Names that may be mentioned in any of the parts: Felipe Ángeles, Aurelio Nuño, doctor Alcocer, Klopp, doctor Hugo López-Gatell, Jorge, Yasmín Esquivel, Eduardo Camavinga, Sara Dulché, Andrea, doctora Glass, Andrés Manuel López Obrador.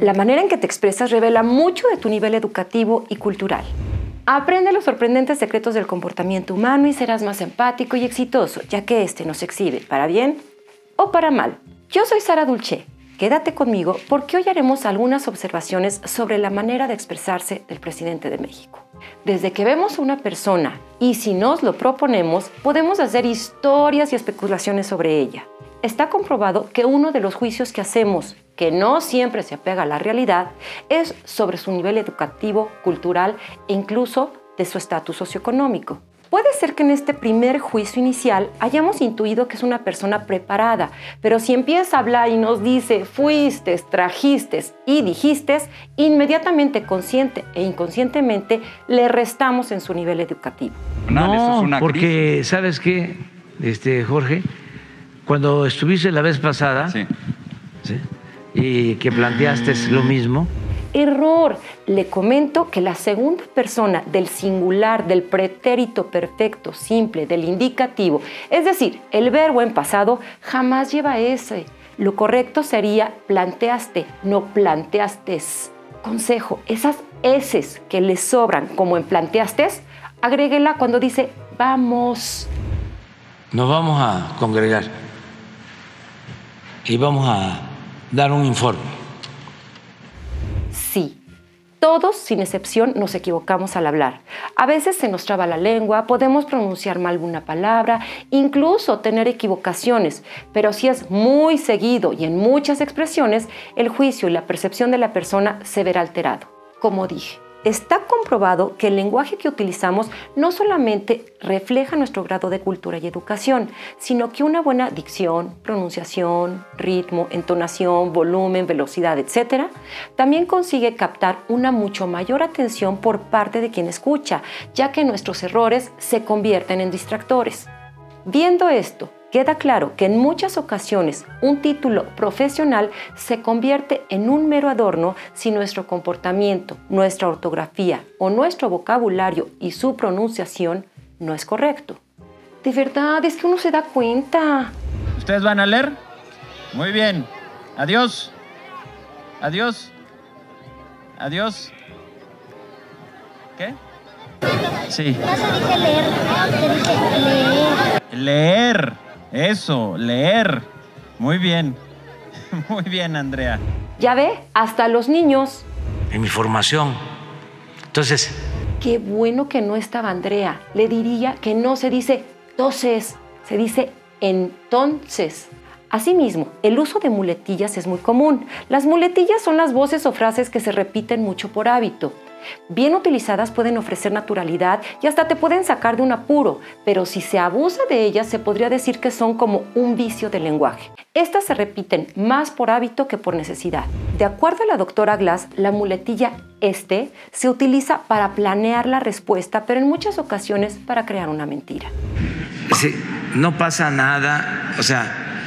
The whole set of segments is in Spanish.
La manera en que te expresas revela mucho de tu nivel educativo y cultural. Aprende los sorprendentes secretos del comportamiento humano y serás más empático y exitoso, ya que este nos exhibe para bien o para mal. Yo soy Sara Dulché. Quédate conmigo porque hoy haremos algunas observaciones sobre la manera de expresarse del presidente de México. Desde que vemos a una persona y si nos lo proponemos, podemos hacer historias y especulaciones sobre ella. Está comprobado que uno de los juicios que hacemos, que no siempre se apega a la realidad, es sobre su nivel educativo, cultural e incluso de su estatus socioeconómico. Puede ser que en este primer juicio inicial hayamos intuido que es una persona preparada, pero si empieza a hablar y nos dice fuiste, trajiste y dijiste, inmediatamente, consciente e inconscientemente, le restamos en su nivel educativo. No, porque ¿sabes qué, Jorge? Cuando estuviste la vez pasada y que planteaste lo mismo... Error. Le comento que la segunda persona del singular, del pretérito perfecto, simple, del indicativo, es decir, el verbo en pasado, jamás lleva ese. Lo correcto sería planteaste, no planteaste. Consejo, esas eses que le sobran como en planteaste, agréguela cuando dice vamos. Nos vamos a congregar y vamos a dar un informe. Sí, todos, sin excepción, nos equivocamos al hablar. A veces se nos traba la lengua, podemos pronunciar mal una palabra, incluso tener equivocaciones, pero si es muy seguido y en muchas expresiones, el juicio y la percepción de la persona se verá alterado. Como dije, está comprobado que el lenguaje que utilizamos no solamente refleja nuestro grado de cultura y educación, sino que una buena dicción, pronunciación, ritmo, entonación, volumen, velocidad, etc., también consigue captar una mucho mayor atención por parte de quien escucha, ya que nuestros errores se convierten en distractores. Viendo esto, queda claro que en muchas ocasiones un título profesional se convierte en un mero adorno si nuestro comportamiento, nuestra ortografía o nuestro vocabulario y su pronunciación no es correcto. De verdad, es que uno se da cuenta. ¿Ustedes van a leer? Muy bien. Adiós. Adiós. Adiós. ¿Qué? Sí. No se dice leer, se dice leer. Leer. Eso, leer. Muy bien, Andrea. Ya ve, hasta los niños. En mi formación. Entonces. Qué bueno que no estaba Andrea. Le diría que no se dice entonces, se dice entonces. Asimismo, el uso de muletillas es muy común. Las muletillas son las voces o frases que se repiten mucho por hábito. Bien utilizadas pueden ofrecer naturalidad y hasta te pueden sacar de un apuro, pero si se abusa de ellas se podría decir que son como un vicio del lenguaje. Estas se repiten más por hábito que por necesidad. De acuerdo a la doctora Glass, la muletilla se utiliza para planear la respuesta, pero en muchas ocasiones para crear una mentira. Sí, no pasa nada, o sea,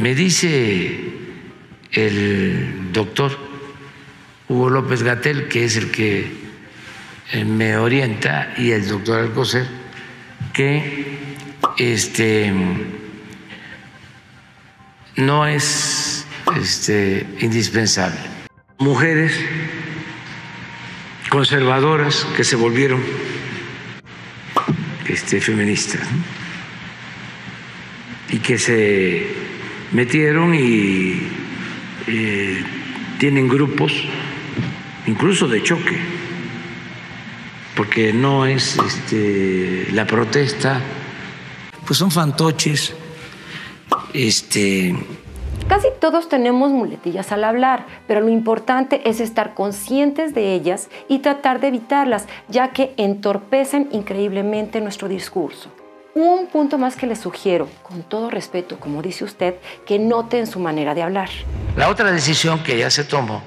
me dice... el doctor Hugo López-Gatell, que es el que me orienta, y el doctor Alcocer, que no es indispensable. Mujeres conservadoras que se volvieron feministas, ¿no? Y que se metieron y tienen grupos incluso de choque, porque no es la protesta, pues son fantoches. Casi todos tenemos muletillas al hablar, pero lo importante es estar conscientes de ellas y tratar de evitarlas, ya que entorpecen increíblemente nuestro discurso. Un punto más que les sugiero, con todo respeto, como dice usted, que noten su manera de hablar. La otra decisión que ya se tomó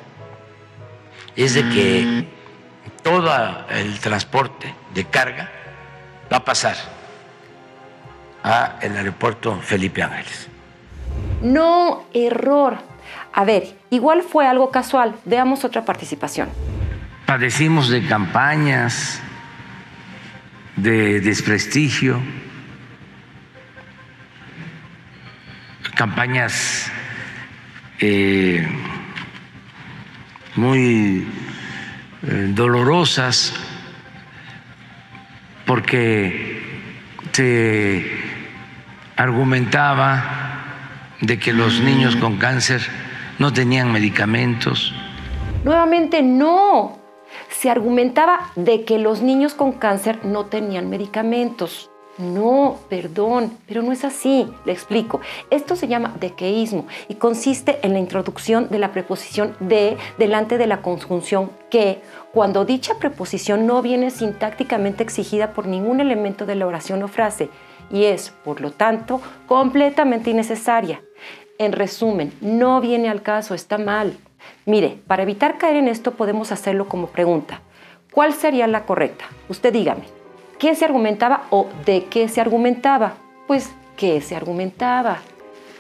es de que todo el transporte de carga va a pasar al aeropuerto Felipe Ángeles. No, error. A ver, igual fue algo casual. Veamos otra participación. Padecimos de campañas, de desprestigio, campañas muy dolorosas, porque se argumentaba de que los niños con cáncer no tenían medicamentos. Nuevamente no, se argumentaba de que los niños con cáncer no tenían medicamentos. No, perdón, pero no es así, le explico. Esto se llama dequeísmo y consiste en la introducción de la preposición de delante de la conjunción que, cuando dicha preposición no viene sintácticamente exigida por ningún elemento de la oración o frase y es, por lo tanto, completamente innecesaria. En resumen, no viene al caso, está mal. Mire, para evitar caer en esto podemos hacerlo como pregunta. ¿Cuál sería la correcta? Usted dígame. ¿Qué se argumentaba o de qué se argumentaba? Pues, ¿qué se argumentaba?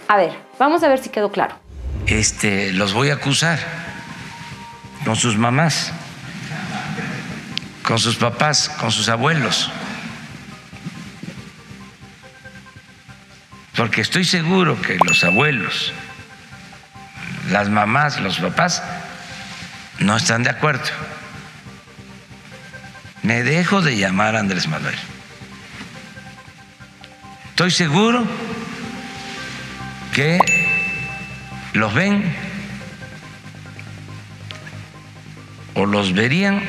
A ver, vamos a ver si quedó claro. Los voy a acusar con sus mamás, con sus papás, con sus abuelos. Porque estoy seguro que los abuelos, las mamás, los papás, no están de acuerdo. Me dejo de llamar a Andrés Manuel. Estoy seguro que los ven o los verían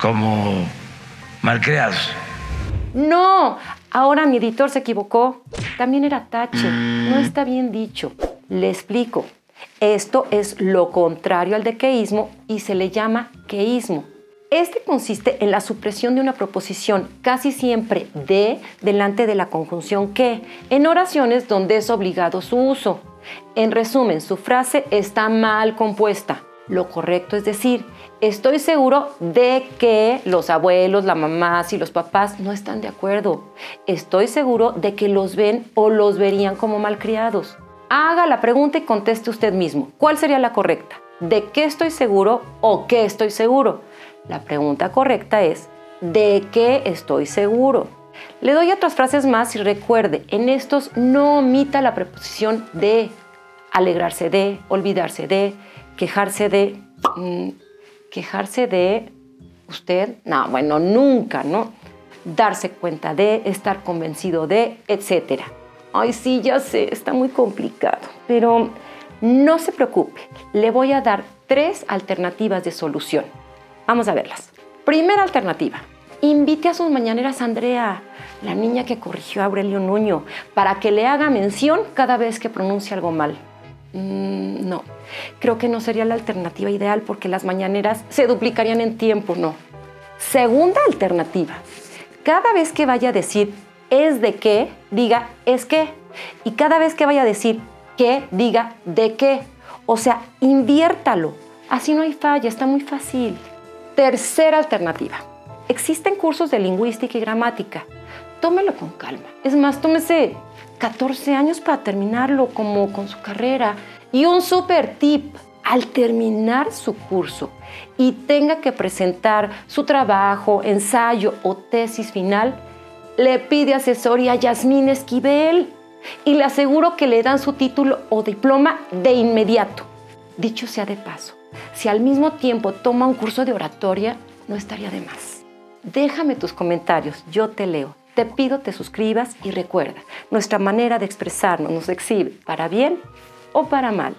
como malcriados. No, ahora mi editor se equivocó. También era tache, no está bien dicho. Le explico. Esto es lo contrario al dequeísmo y se le llama queísmo. Este consiste en la supresión de una proposición, casi siempre de, delante de la conjunción que, en oraciones donde es obligado su uso. En resumen, su frase está mal compuesta. Lo correcto es decir, estoy seguro de que los abuelos, las mamás y los papás no están de acuerdo. Estoy seguro de que los ven o los verían como malcriados. Haga la pregunta y conteste usted mismo. ¿Cuál sería la correcta? ¿De qué estoy seguro o qué estoy seguro? La pregunta correcta es, ¿de qué estoy seguro? Le doy otras frases más y recuerde, en estos no omita la preposición de, alegrarse de, olvidarse de, quejarse de, quejarse de, usted, no, bueno, nunca, ¿no? Darse cuenta de, estar convencido de, etc. Ay, sí, ya sé, está muy complicado, pero no se preocupe, le voy a dar 3 alternativas de solución. Vamos a verlas. Primera alternativa. Invite a sus mañaneras a Andrea, la niña que corrigió a Aurelio Nuño, para que le haga mención cada vez que pronuncie algo mal. No, creo que no sería la alternativa ideal porque las mañaneras se duplicarían en tiempo, no. Segunda alternativa. Cada vez que vaya a decir es de qué, diga es qué. Y cada vez que vaya a decir qué, diga de qué. O sea, inviértalo. Así no hay falla, está muy fácil. Tercera alternativa. Existen cursos de lingüística y gramática. Tómelo con calma. Es más, tómese 14 años para terminarlo, como con su carrera. Y un super tip. Al terminar su curso y tenga que presentar su trabajo, ensayo o tesis final, le pide asesoría a Yasmín Esquivel y le aseguro que le dan su título o diploma de inmediato. Dicho sea de paso, si al mismo tiempo toma un curso de oratoria, no estaría de más. Déjame tus comentarios, yo te leo. Te pido te suscribas y recuerda, nuestra manera de expresarnos nos exhibe para bien o para mal.